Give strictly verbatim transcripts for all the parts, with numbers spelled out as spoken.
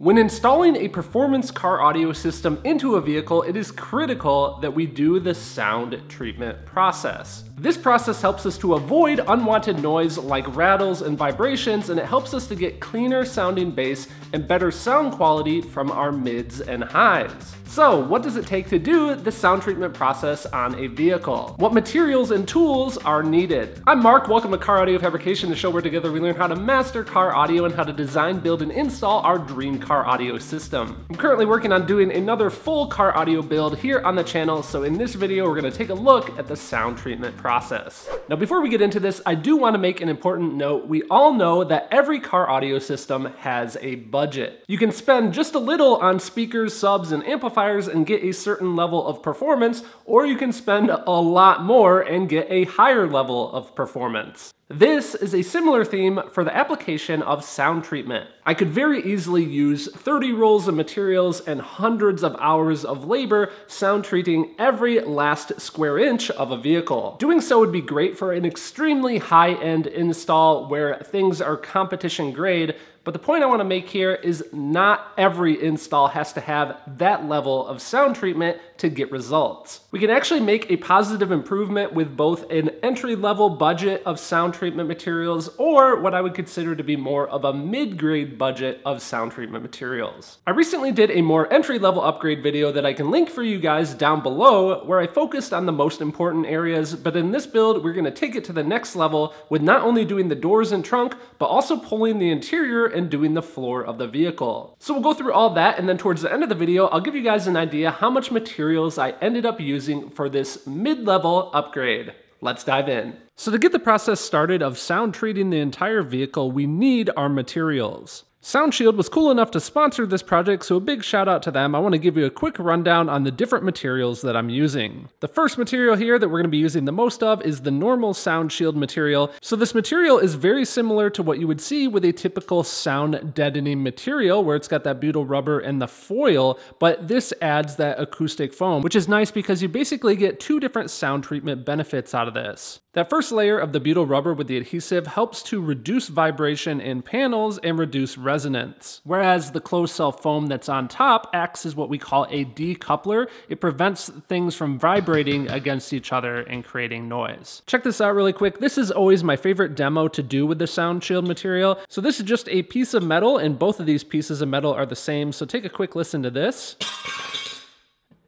When installing a performance car audio system into a vehicle, it is critical that we do the sound treatment process. This process helps us to avoid unwanted noise like rattles and vibrations, and it helps us to get cleaner sounding bass and better sound quality from our mids and highs. So what does it take to do the sound treatment process on a vehicle? What materials and tools are needed? I'm Mark, welcome to CarAudioFabrication, the show where together we learn how to master car audio and how to design, build, and install our dream car audio system. I'm currently working on doing another full car audio build here on the channel, so in this video we're going to take a look at the sound treatment process. Process. Now, before we get into this, I do want to make an important note. We all know that every car audio system has a budget. You can spend just a little on speakers, subs, and amplifiers and get a certain level of performance, or you can spend a lot more and get a higher level of performance. This is a similar theme for the application of sound treatment. I could very easily use thirty rolls of materials and hundreds of hours of labor sound treating every last square inch of a vehicle. Doing so would be great for an extremely high-end install where things are competition grade, but the point I want to make here is not every install has to have that level of sound treatment to get results. We can actually make a positive improvement with both an entry-level budget of sound treatment materials or what I would consider to be more of a mid-grade budget of sound treatment materials. I recently did a more entry-level upgrade video that I can link for you guys down below where I focused on the most important areas, but in this build we're going to take it to the next level with not only doing the doors and trunk, but also pulling the interior and doing the floor of the vehicle. So we'll go through all that, and then towards the end of the video, I'll give you guys an idea how much materials I ended up using for this mid-level upgrade. Let's dive in. So to get the process started of sound treating the entire vehicle, we need our materials. SoundShield was cool enough to sponsor this project, so a big shout out to them. I want to give you a quick rundown on the different materials that I'm using. The first material here that we're going to be using the most of is the normal SoundShield material. So this material is very similar to what you would see with a typical sound deadening material where it's got that butyl rubber and the foil, but this adds that acoustic foam, which is nice because you basically get two different sound treatment benefits out of this. That first layer of the butyl rubber with the adhesive helps to reduce vibration in panels and reduce resonance, whereas the closed cell foam that's on top acts as what we call a decoupler. It prevents things from vibrating against each other and creating noise. Check this out really quick. This is always my favorite demo to do with the SoundShield material. So this is just a piece of metal, and both of these pieces of metal are the same. So take a quick listen to this,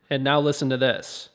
and now listen to this.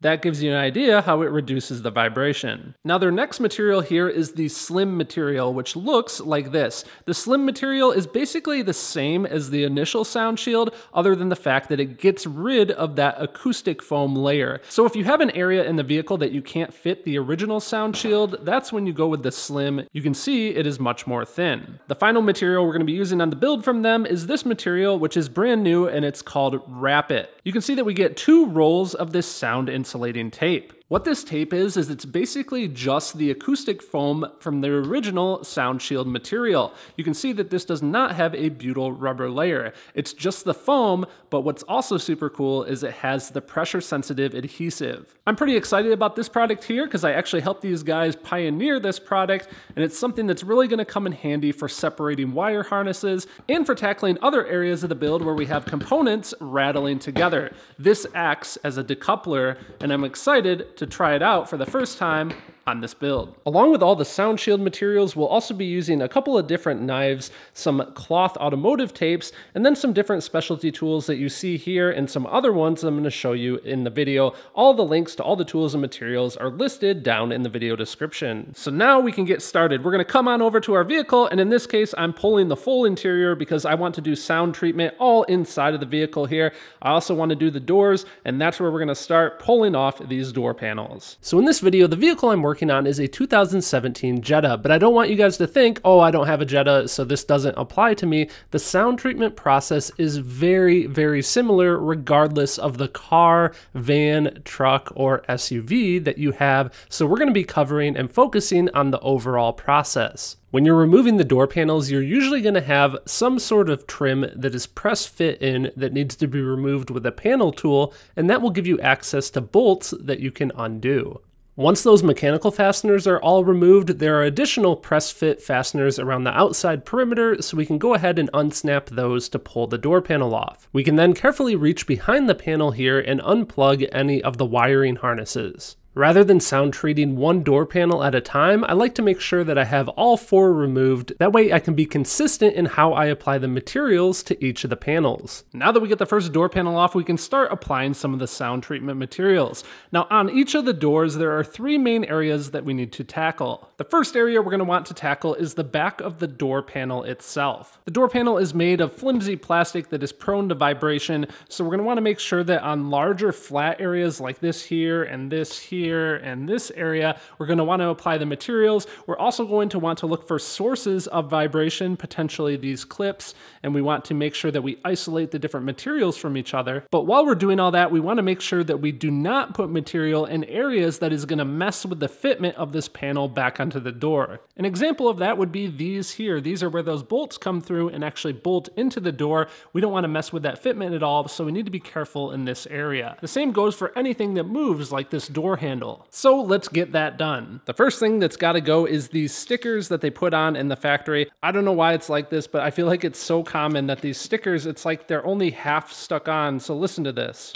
That gives you an idea how it reduces the vibration. Now their next material here is the slim material, which looks like this. The slim material is basically the same as the initial SoundShield, other than the fact that it gets rid of that acoustic foam layer. So if you have an area in the vehicle that you can't fit the original SoundShield, that's when you go with the slim. You can see it is much more thin. The final material we're going to be using on the build from them is this material, which is brand new, and it's called Wrap It. You can see that we get two rolls of this sound insulation insulating tape. What this tape is, is it's basically just the acoustic foam from the original SoundShield material. You can see that this does not have a butyl rubber layer. It's just the foam, but what's also super cool is it has the pressure sensitive adhesive. I'm pretty excited about this product here because I actually helped these guys pioneer this product, and it's something that's really going to come in handy for separating wire harnesses and for tackling other areas of the build where we have components rattling together. This acts as a decoupler, and I'm excited to try it out for the first time on this build. Along with all the SoundShield materials, we'll also be using a couple of different knives, some cloth automotive tapes, and then some different specialty tools that you see here and some other ones I'm going to show you in the video. All the links to all the tools and materials are listed down in the video description. So now we can get started. We're going to come on over to our vehicle, and in this case I'm pulling the full interior because I want to do sound treatment all inside of the vehicle here. I also want to do the doors, and that's where we're going to start pulling off these door panels. So in this video, the vehicle I'm working on is a two thousand seventeen Jetta, but I don't want you guys to think, oh, I don't have a Jetta, so this doesn't apply to me. The sound treatment process is very, very similar regardless of the car, van, truck, or S U V that you have, so we're going to be covering and focusing on the overall process. When you're removing the door panels, you're usually going to have some sort of trim that is press fit in that needs to be removed with a panel tool, and that will give you access to bolts that you can undo. Once those mechanical fasteners are all removed, there are additional press fit fasteners around the outside perimeter, so we can go ahead and unsnap those to pull the door panel off. We can then carefully reach behind the panel here and unplug any of the wiring harnesses. Rather than sound treating one door panel at a time, I like to make sure that I have all four removed. That way I can be consistent in how I apply the materials to each of the panels. Now that we get the first door panel off, we can start applying some of the sound treatment materials. Now on each of the doors, there are three main areas that we need to tackle. The first area we're going to want to tackle is the back of the door panel itself. The door panel is made of flimsy plastic that is prone to vibration, so we're going to want to make sure that on larger flat areas like this here and this here, Here and this area, we're going to want to apply the materials. We're also going to want to look for sources of vibration, potentially these clips, and we want to make sure that we isolate the different materials from each other. But while we're doing all that, we want to make sure that we do not put material in areas that is going to mess with the fitment of this panel back onto the door. An example of that would be these here. These are where those bolts come through and actually bolt into the door. We don't want to mess with that fitment at all, so we need to be careful in this area. The same goes for anything that moves, like this door handle. So let's get that done. The first thing that's got to go is these stickers that they put on in the factory. I don't know why it's like this, but I feel like it's so common that these stickers, it's like they're only half stuck on. So listen to this.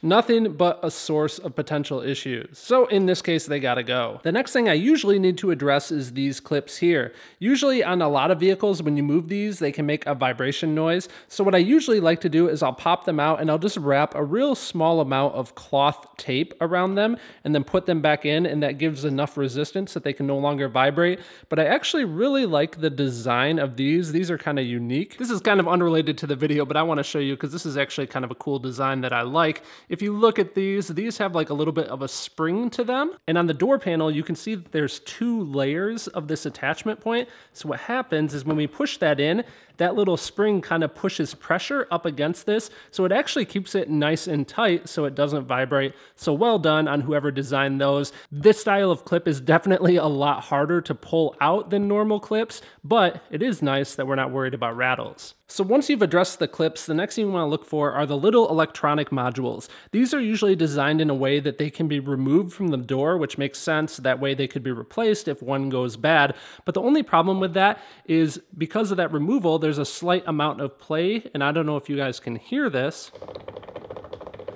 Nothing but a source of potential issues. So in this case, they gotta go. The next thing I usually need to address is these clips here. Usually on a lot of vehicles, when you move these, they can make a vibration noise. So what I usually like to do is I'll pop them out and I'll just wrap a real small amount of cloth tape around them and then put them back in, and that gives enough resistance that they can no longer vibrate. But I actually really like the design of these. These are kind of unique. This is kind of unrelated to the video, but I wanna show you because this is actually kind of a cool design that I like. If you look at these, these have like a little bit of a spring to them. And on the door panel, you can see that there's two layers of this attachment point. So what happens is when we push that in, that little spring kind of pushes pressure up against this. So it actually keeps it nice and tight so it doesn't vibrate. So well done on whoever designed those. This style of clip is definitely a lot harder to pull out than normal clips, but it is nice that we're not worried about rattles. So once you've addressed the clips, the next thing you want to look for are the little electronic modules. These are usually designed in a way that they can be removed from the door, which makes sense. That way they could be replaced if one goes bad. But the only problem with that is because of that removal, there's a slight amount of play. And I don't know if you guys can hear this.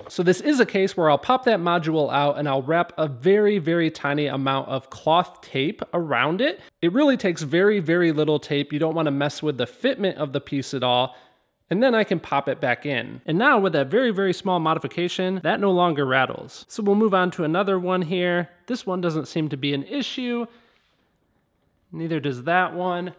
So this is a case where I'll pop that module out and I'll wrap a very, very tiny amount of cloth tape around it. It really takes very, very little tape. You don't want to mess with the fitment of the piece at all. And then I can pop it back in. And now with that very, very small modification, that no longer rattles. So we'll move on to another one here. This one doesn't seem to be an issue. Neither does that one.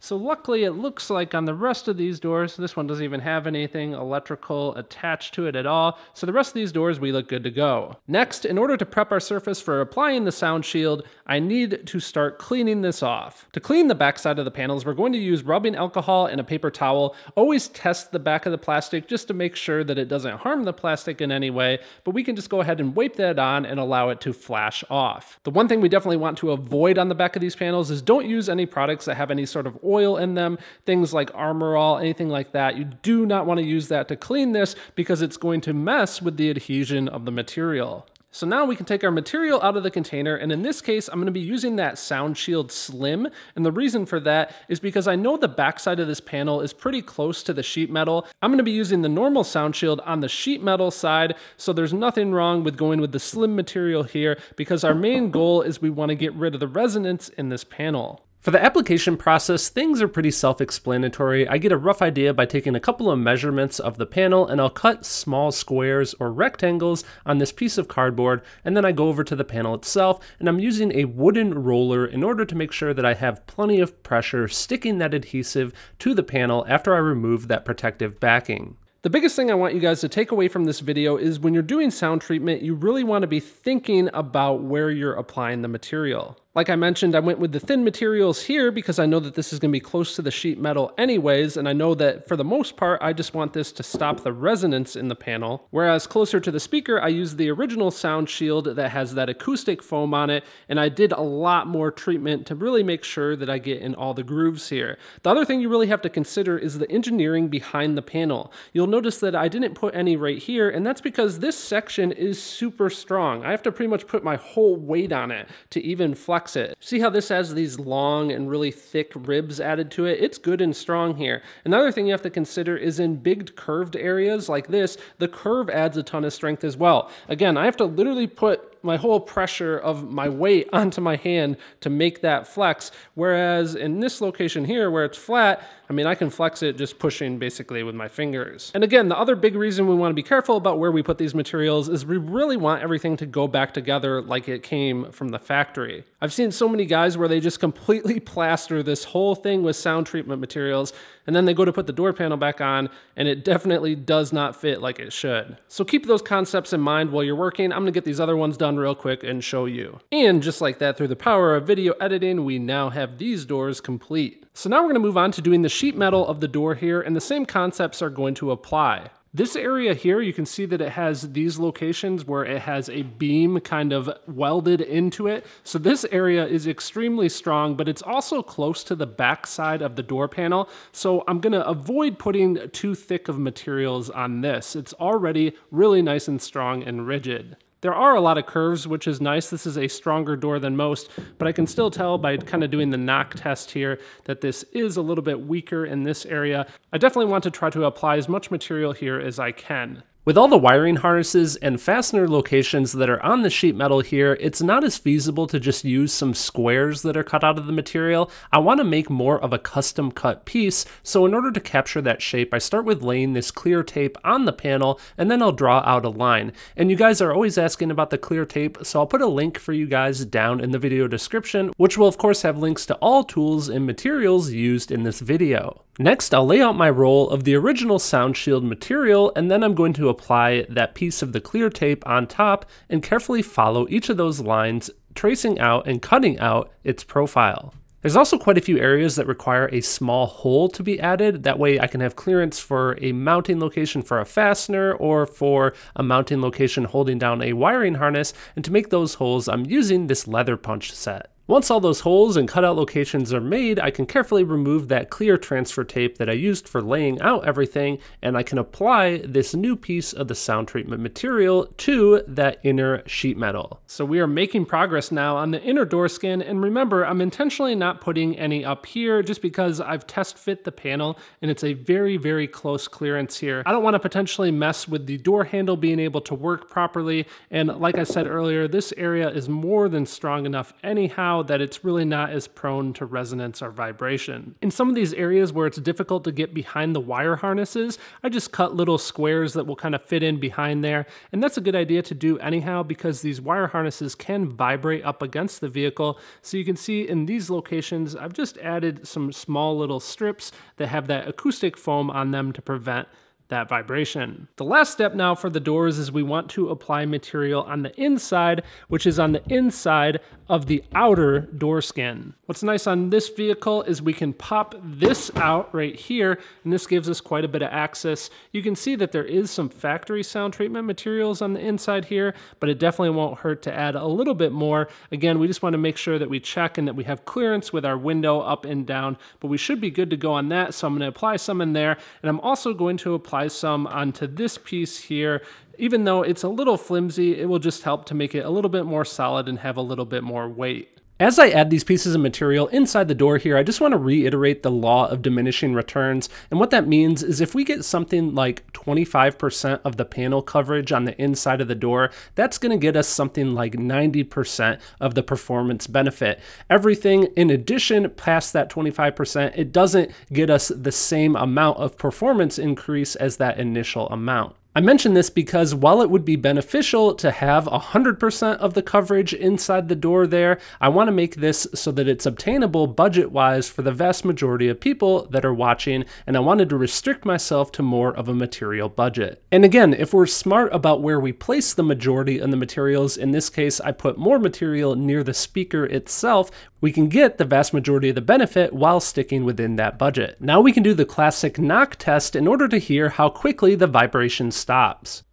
So luckily it looks like on the rest of these doors, this one doesn't even have anything electrical attached to it at all. So the rest of these doors, we look good to go. Next, in order to prep our surface for applying the sound shield, I need to start cleaning this off. To clean the backside of the panels, we're going to use rubbing alcohol and a paper towel. Always test the back of the plastic just to make sure that it doesn't harm the plastic in any way, but we can just go ahead and wipe that on and allow it to flash off. The one thing we definitely want to avoid on the back of these panels is don't use any products that have any sort of oil in them, things like Armorall, anything like that. You do not want to use that to clean this because it's going to mess with the adhesion of the material. So now we can take our material out of the container, and in this case, I'm going to be using that SoundShield Slim, and the reason for that is because I know the backside of this panel is pretty close to the sheet metal. I'm going to be using the normal SoundShield on the sheet metal side, so there's nothing wrong with going with the slim material here because our main goal is we want to get rid of the resonance in this panel. For the application process, things are pretty self-explanatory. I get a rough idea by taking a couple of measurements of the panel, and I'll cut small squares or rectangles on this piece of cardboard, and then I go over to the panel itself, and I'm using a wooden roller in order to make sure that I have plenty of pressure sticking that adhesive to the panel after I remove that protective backing. The biggest thing I want you guys to take away from this video is when you're doing sound treatment, you really want to be thinking about where you're applying the material. Like I mentioned, I went with the thin materials here because I know that this is going to be close to the sheet metal anyways, and I know that for the most part I just want this to stop the resonance in the panel, whereas closer to the speaker I used the original SoundShield that has that acoustic foam on it, and I did a lot more treatment to really make sure that I get in all the grooves here. The other thing you really have to consider is the engineering behind the panel. You'll notice that I didn't put any right here, and that's because this section is super strong. I have to pretty much put my whole weight on it to even flex it. See how this has these long and really thick ribs added to it? It's good and strong here. Another thing you have to consider is in big curved areas like this, the curve adds a ton of strength as well. Again, I have to literally put my whole pressure of my weight onto my hand to make that flex. Whereas in this location here where it's flat, I mean, I can flex it just pushing basically with my fingers. And again, the other big reason we want to be careful about where we put these materials is we really want everything to go back together like it came from the factory. I've seen so many guys where they just completely plaster this whole thing with sound treatment materials, and then they go to put the door panel back on and it definitely does not fit like it should. So keep those concepts in mind while you're working. I'm gonna get these other ones done real quick and show you. And just like that, through the power of video editing, we now have these doors complete. So now we're gonna move on to doing the sheet metal of the door here, and the same concepts are going to apply. This area here, you can see that it has these locations where it has a beam kind of welded into it. So this area is extremely strong, but it's also close to the back side of the door panel. So I'm gonna avoid putting too thick of materials on this. It's already really nice and strong and rigid. There are a lot of curves, which is nice. This is a stronger door than most, but I can still tell by kind of doing the knock test here that this is a little bit weaker in this area. I definitely want to try to apply as much material here as I can. With all the wiring harnesses and fastener locations that are on the sheet metal here, it's not as feasible to just use some squares that are cut out of the material. I want to make more of a custom cut piece, so in order to capture that shape, I start with laying this clear tape on the panel, and then I'll draw out a line. And you guys are always asking about the clear tape, so I'll put a link for you guys down in the video description, which will of course have links to all tools and materials used in this video. Next, I'll lay out my roll of the original SoundShield material, and then I'm going to apply that piece of the clear tape on top and carefully follow each of those lines, tracing out and cutting out its profile. There's also quite a few areas that require a small hole to be added. That way I can have clearance for a mounting location for a fastener or for a mounting location holding down a wiring harness, and to make those holes, I'm using this leather punch set. Once all those holes and cutout locations are made, I can carefully remove that clear transfer tape that I used for laying out everything, and I can apply this new piece of the sound treatment material to that inner sheet metal. So we are making progress now on the inner door skin, and remember, I'm intentionally not putting any up here just because I've test fit the panel, and it's a very, very close clearance here. I don't want to potentially mess with the door handle being able to work properly, and like I said earlier, this area is more than strong enough anyhow that it's really not as prone to resonance or vibration. In some of these areas where it's difficult to get behind the wire harnesses, I just cut little squares that will kind of fit in behind there, and that's a good idea to do anyhow because these wire harnesses can vibrate up against the vehicle. So you can see in these locations, I've just added some small little strips that have that acoustic foam on them to prevent that vibration. The last step now for the doors is we want to apply material on the inside, which is on the inside of the outer door skin. What's nice on this vehicle is we can pop this out right here, and this gives us quite a bit of access. You can see that there is some factory sound treatment materials on the inside here, but it definitely won't hurt to add a little bit more. Again, we just want to make sure that we check and that we have clearance with our window up and down, but we should be good to go on that. So I'm going to apply some in there, and I'm also going to apply some onto this piece here. Even though it's a little flimsy, it will just help to make it a little bit more solid and have a little bit more weight. As I add these pieces of material inside the door here, I just want to reiterate the law of diminishing returns. And what that means is if we get something like twenty-five percent of the panel coverage on the inside of the door, that's going to get us something like ninety percent of the performance benefit. Everything in addition past that twenty-five percent, it doesn't get us the same amount of performance increase as that initial amount. I mention this because while it would be beneficial to have one hundred percent of the coverage inside the door there, I want to make this so that it's obtainable budget-wise for the vast majority of people that are watching, and I wanted to restrict myself to more of a material budget. And again, if we're smart about where we place the majority of the materials, in this case I put more material near the speaker itself, we can get the vast majority of the benefit while sticking within that budget. Now we can do the classic knock test in order to hear how quickly the vibration stops.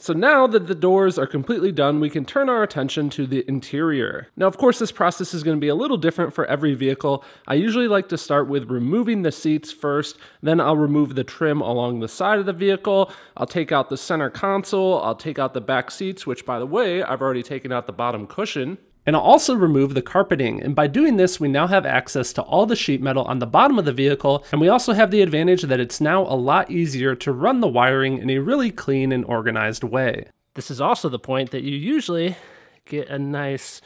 So now that the doors are completely done, we can turn our attention to the interior. Now, of course, this process is going to be a little different for every vehicle. I usually like to start with removing the seats first, then I'll remove the trim along the side of the vehicle. I'll take out the center console. I'll take out the back seats, which, by the way, I've already taken out the bottom cushion. And I'll also remove the carpeting, and by doing this we now have access to all the sheet metal on the bottom of the vehicle, and we also have the advantage that it's now a lot easier to run the wiring in a really clean and organized way. This is also the point that you usually get a nice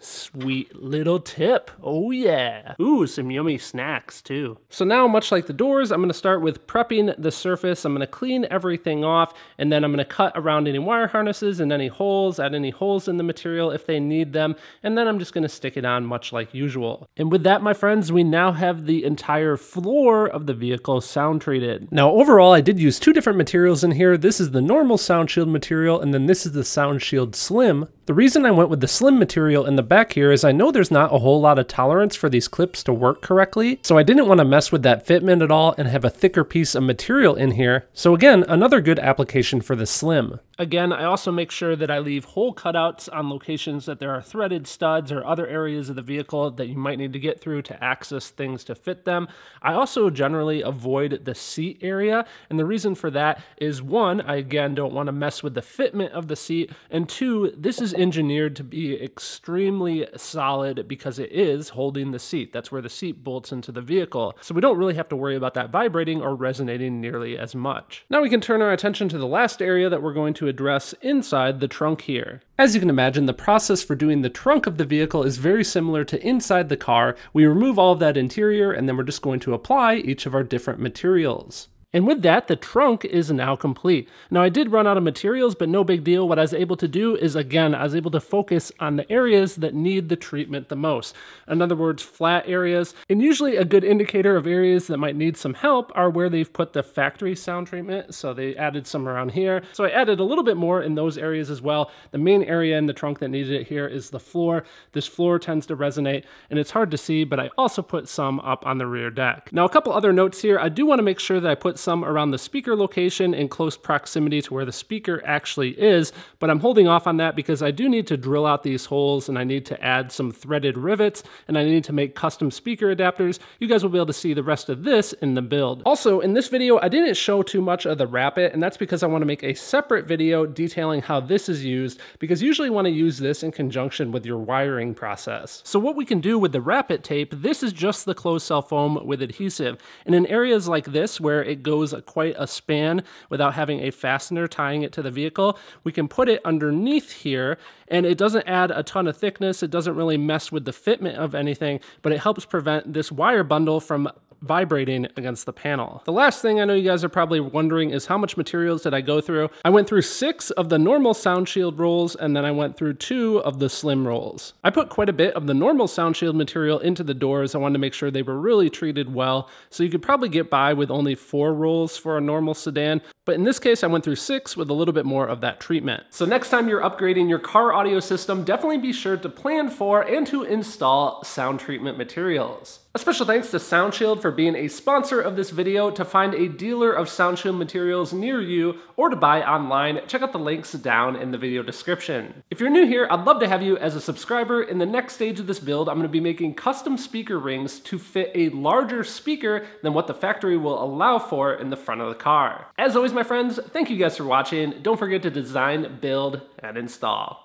sweet little tip. Oh yeah. Ooh, some yummy snacks too. So now, much like the doors, I'm going to start with prepping the surface. I'm going to clean everything off, and then I'm going to cut around any wire harnesses and any holes, add any holes in the material if they need them, and then I'm just going to stick it on much like usual. And with that, my friends, we now have the entire floor of the vehicle sound treated. Now overall, I did use two different materials in here. This is the normal SoundShield material, and then this is the SoundShield Slim. The reason I went with the slim material in the back here is I know there's not a whole lot of tolerance for these clips to work correctly, so I didn't want to mess with that fitment at all and have a thicker piece of material in here. So again, another good application for the slim. Again, I also make sure that I leave hole cutouts on locations that there are threaded studs or other areas of the vehicle that you might need to get through to access things to fit them. I also generally avoid the seat area, and the reason for that is, one, I again don't want to mess with the fitment of the seat, and two, this is engineered to be extremely solid because it is holding the seat. That's where the seat bolts into the vehicle, so we don't really have to worry about that vibrating or resonating nearly as much. Now we can turn our attention to the last area that we're going to address inside the trunk here. As you can imagine, the process for doing the trunk of the vehicle is very similar to inside the car. We remove all of that interior, and then we're just going to apply each of our different materials. And with that, the trunk is now complete. Now, I did run out of materials, but no big deal. What I was able to do is, again, I was able to focus on the areas that need the treatment the most. In other words, flat areas. And usually a good indicator of areas that might need some help are where they've put the factory sound treatment. So they added some around here. So I added a little bit more in those areas as well. The main area in the trunk that needed it here is the floor. This floor tends to resonate, and it's hard to see, but I also put some up on the rear deck. Now, a couple other notes here. I do want to make sure that I put some around the speaker location in close proximity to where the speaker actually is, but I'm holding off on that because I do need to drill out these holes, and I need to add some threaded rivets, and I need to make custom speaker adapters. You guys will be able to see the rest of this in the build. Also, in this video, I didn't show too much of the Wrap It, and that's because I want to make a separate video detailing how this is used, because you usually want to use this in conjunction with your wiring process. So what we can do with the Wrap It tape, this is just the closed cell foam with adhesive, and in areas like this where it goes goes quite a span without having a fastener tying it to the vehicle, we can put it underneath here, and it doesn't add a ton of thickness. It doesn't really mess with the fitment of anything, but it helps prevent this wire bundle from vibrating against the panel. The last thing I know you guys are probably wondering is how much materials did I go through? I went through six of the normal SoundShield rolls, and then I went through two of the slim rolls. I put quite a bit of the normal SoundShield material into the doors. I wanted to make sure they were really treated well, so you could probably get by with only four rolls for a normal sedan. But in this case, I went through six with a little bit more of that treatment. So next time you're upgrading your car audio system, definitely be sure to plan for and to install sound treatment materials. A special thanks to SoundShield for being a sponsor of this video. To find a dealer of SoundShield materials near you or to buy online, check out the links down in the video description. If you're new here, I'd love to have you as a subscriber. In the next stage of this build, I'm going to be making custom speaker rings to fit a larger speaker than what the factory will allow for in the front of the car. As always, my friends, thank you guys for watching. Don't forget to design, build, and install.